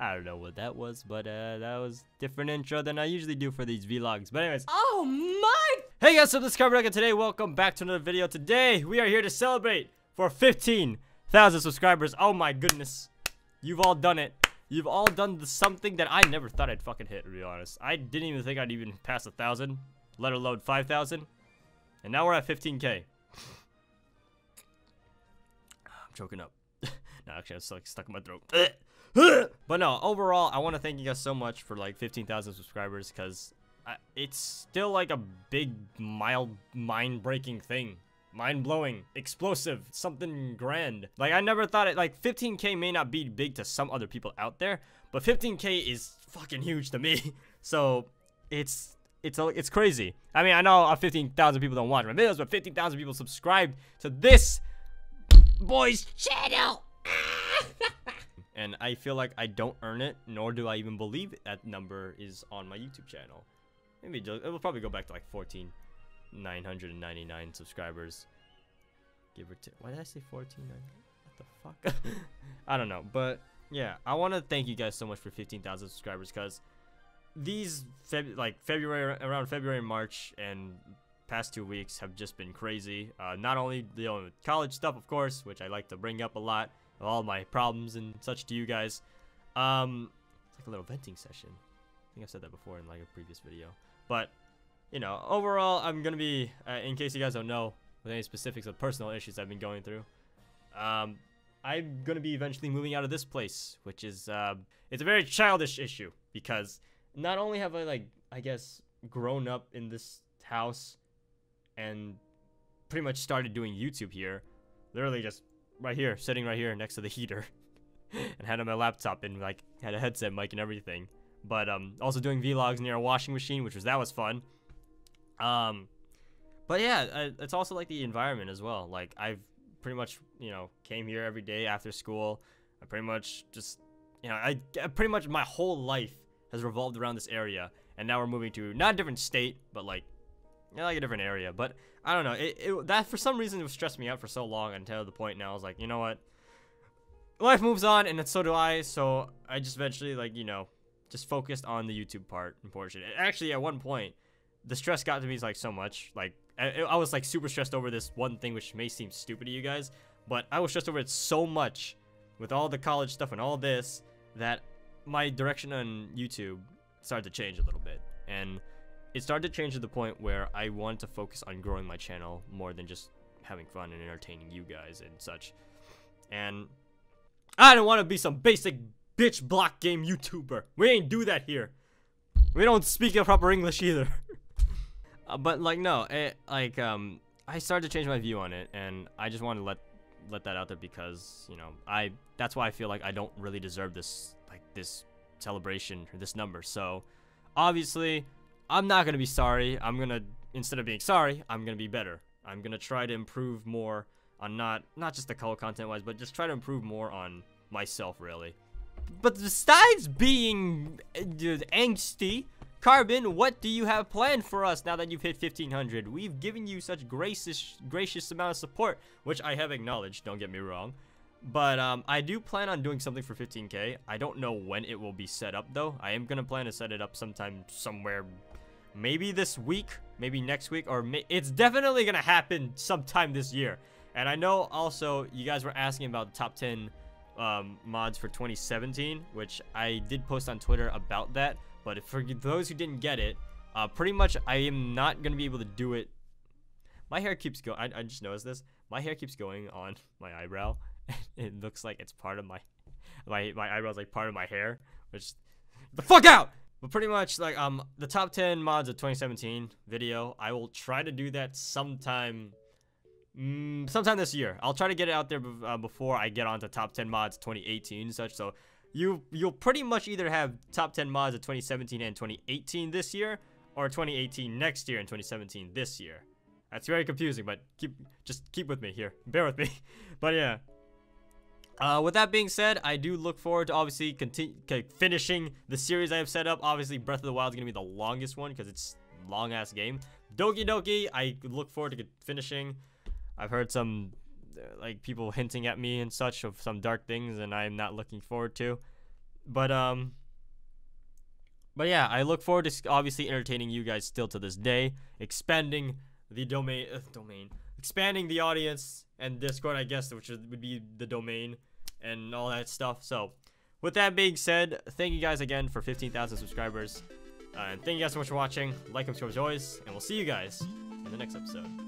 I don't know what that was, but that was different intro than I usually do for these vlogs. But anyways. Oh my! Hey guys, so this is CarbonDuck, and today, welcome back to another video. Today, we are here to celebrate for 15,000 subscribers. Oh my goodness. You've all done it. You've all done something that I never thought I'd fucking hit, to be honest. I didn't even think I'd even pass 1,000, let alone 5,000. And now we're at 15K. I'm choking up. No, actually, I'm stuck in my throat. But no, overall, I want to thank you guys so much for like 15,000 subscribers, because it's still like a big, mild, mind-breaking thing. Mind-blowing, explosive, something grand. Like, I never thought it, like, 15K may not be big to some other people out there, but 15K is fucking huge to me. So, it's crazy. I mean, I know 15,000 people don't watch my videos, but 15,000 people subscribed to this boy's channel. And I feel like I don't earn it, nor do I even believe that number is on my YouTube channel. Maybe it'll probably go back to, like, 14,999 subscribers, give or take. Why did I say 14? What the fuck? I don't know, but yeah, I want to thank you guys so much for 15,000 subscribers, because these February, around February and March and past 2 weeks have just been crazy. Not only the college stuff, of course, which I like to bring up a lot, all my problems and such to you guys. It's like a little venting session. I think I've said that before in like a previous video, but you know, overall, I'm going to be, in case you guys don't know, with any specifics of personal issues I've been going through, I'm going to be eventually moving out of this place, which is, it's a very childish issue, because not only have I, like, I guess, grown up in this house and pretty much started doing YouTube here, literally just right here, sitting right here next to the heater, and had my laptop and, like, had a headset mic and everything, but, also doing vlogs near a washing machine, which was, that was fun. But yeah, it's also like the environment as well. Like, I've pretty much, you know, came here every day after school. I pretty much just, you know, pretty much my whole life has revolved around this area. And now we're moving to not a different state, but like, you know, like a different area. But I don't know, that for some reason it stressed me out for so long, until the point now I was like, you know what, life moves on, and so do I. So I just eventually, like, you know, just focused on the YouTube part and portion. Actually, at one point, the stress got to me like so much. Like, I was like super stressed over this one thing, which may seem stupid to you guys, but I was stressed over it so much with all the college stuff and all this, that my direction on YouTube started to change a little bit. And it started to change to the point where I wanted to focus on growing my channel more than just having fun and entertaining you guys and such. And I don't want to be some basic bitch block game YouTuber. We ain't do that here. We don't speak a proper English either. But like, no, I started to change my view on it, and I just want to let that out there, because, you know, that's why I feel like I don't really deserve this, like, this celebration or this number. So obviously I'm not gonna be sorry. I'm gonna, instead of being sorry, I'm gonna be better. I'm gonna try to improve more on not just the color content wise, but just try to improve more on myself, really. But besides being angsty, Carbon, what do you have planned for us now that you've hit 1,500? We've given you such gracious amount of support, which I have acknowledged, don't get me wrong. But I do plan on doing something for 15K. I don't know when it will be set up, though. I am going to plan to set it up sometime somewhere, maybe this week, maybe next week, or it's definitely going to happen sometime this year. And I know also you guys were asking about the top 10 mods for 2017, which I did post on Twitter about that. But for those who didn't get it, pretty much I am not going to be able to do it. My hair keeps going. I just noticed this. My hair keeps going on my eyebrow. It looks like it's part of my eyebrows, like part of my hair. Which, the fuck out! But pretty much, like, the top 10 mods of 2017 video, I will try to do that sometime this year. I'll try to get it out there before I get on to top 10 mods 2018 and such. So You'll pretty much either have top 10 mods of 2017 and 2018 this year, or 2018 next year and 2017 this year. That's very confusing, but just keep with me here. Bear with me. But yeah. With that being said, I do look forward to obviously finishing the series I have set up. Obviously, Breath of the Wild is going to be the longest one, because it's a long-ass game. Doki Doki, I look forward to finishing. I've heard some, like, people hinting at me and such of some dark things, and I am not looking forward to. But yeah, I look forward to obviously entertaining you guys still to this day, expanding the expanding the audience and Discord, I guess, which would be the domain and all that stuff. So with that being said, thank you guys again for 15,000 subscribers. And thank you guys so much for watching. Like and subscribe as always, and we'll see you guys in the next episode.